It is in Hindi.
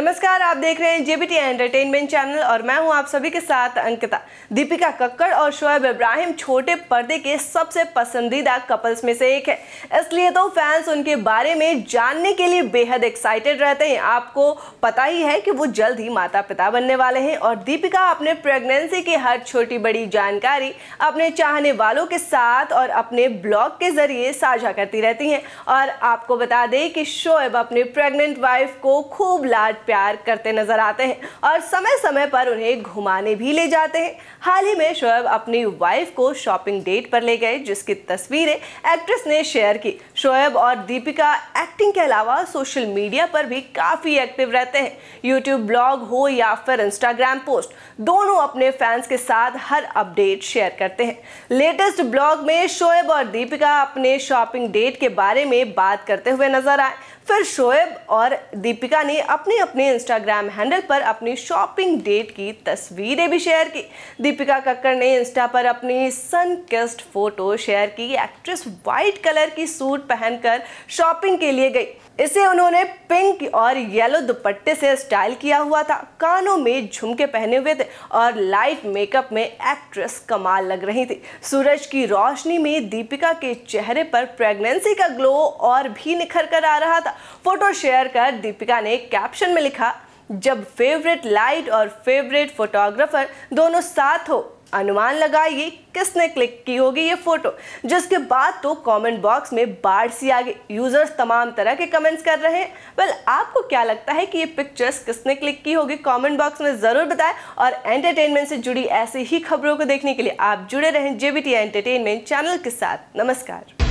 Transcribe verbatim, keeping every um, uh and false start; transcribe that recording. नमस्कार, आप देख रहे हैं जेबीटी एंटरटेनमेंट चैनल और मैं हूं आप सभी के साथ अंकिता। दीपिका कक्कड़ और शोएब इब्राहिम छोटे पर्दे के सबसे पसंदीदा कपल्स में से एक है, इसलिए तो फैंस उनके बारे में जानने के लिए बेहद एक्साइटेड रहते हैं। आपको पता ही है कि वो जल्द ही माता पिता बनने वाले हैं और दीपिका अपने प्रेगनेंसी की हर छोटी बड़ी जानकारी अपने चाहने वालों के साथ और अपने ब्लॉग के जरिए साझा करती रहती हैं। और आपको बता दें कि शोएब अपने प्रेगनेंट वाइफ को खूब लाड प्यार करते नजर आते हैं और समय समय पर उन्हें घुमाने भी ले जाते हैं। हाल ही में शोएब अपनी वाइफ को शॉपिंग डेट पर ले गए, जिसकी तस्वीरें एक्ट्रेस ने शेयर की। शोएब और दीपिका एक्टिंग के अलावा सोशल मीडिया पर भी काफी एक्टिव रहते हैं। यूट्यूब ब्लॉग हो या फिर इंस्टाग्राम पोस्ट, दोनों अपने फैंस के साथ हर अपडेट शेयर करते हैं। लेटेस्ट ब्लॉग में शोएब और दीपिका अपने शॉपिंग डेट के बारे में बात करते हुए नजर आए। फिर शोएब और दीपिका ने अपने अपने इंस्टाग्राम हैंडल पर अपनी शॉपिंग डेट की तस्वीरें भी शेयर की। दीपिका कक्कड़ ने इंस्टा पर अपनी सन किस्ड फोटो शेयर की। एक्ट्रेस वाइट कलर की सूट पहनकर शॉपिंग के लिए गई। इसे उन्होंने पिंक और येलो दुपट्टे से स्टाइल किया हुआ था। कानों में झुमके पहने हुए थे और लाइट मेकअप में एक्ट्रेस कमाल लग रही थी। सूरज की रोशनी में दीपिका के चेहरे पर प्रेगनेंसी का ग्लो और भी निखर कर आ रहा था। फोटो शेयर कर दीपिका ने कैप्शन में लिखा, जब फेवरेट लाइट और फेवरेट फोटोग्राफर दोनों साथ हो, अनुमान लगाइए किसने क्लिक की होगी ये फोटो। जिसके बाद तो कमेंट बॉक्स में बाढ़ सी आ गई। यूजर्स तमाम तरह के कमेंट्स कर रहे हैं। वेल, आपको क्या लगता है कि ये पिक्चर्स किसने क्लिक की होगी? कमेंट बॉक्स में ज़रूर बताएं और एंटरटेनमेंट से जुड़ी ऐसी ही खबरों को देखने के लिए आप जुड़े रहें जेबीटी एंटरटेनमेंट चैनल के साथ। नमस्कार।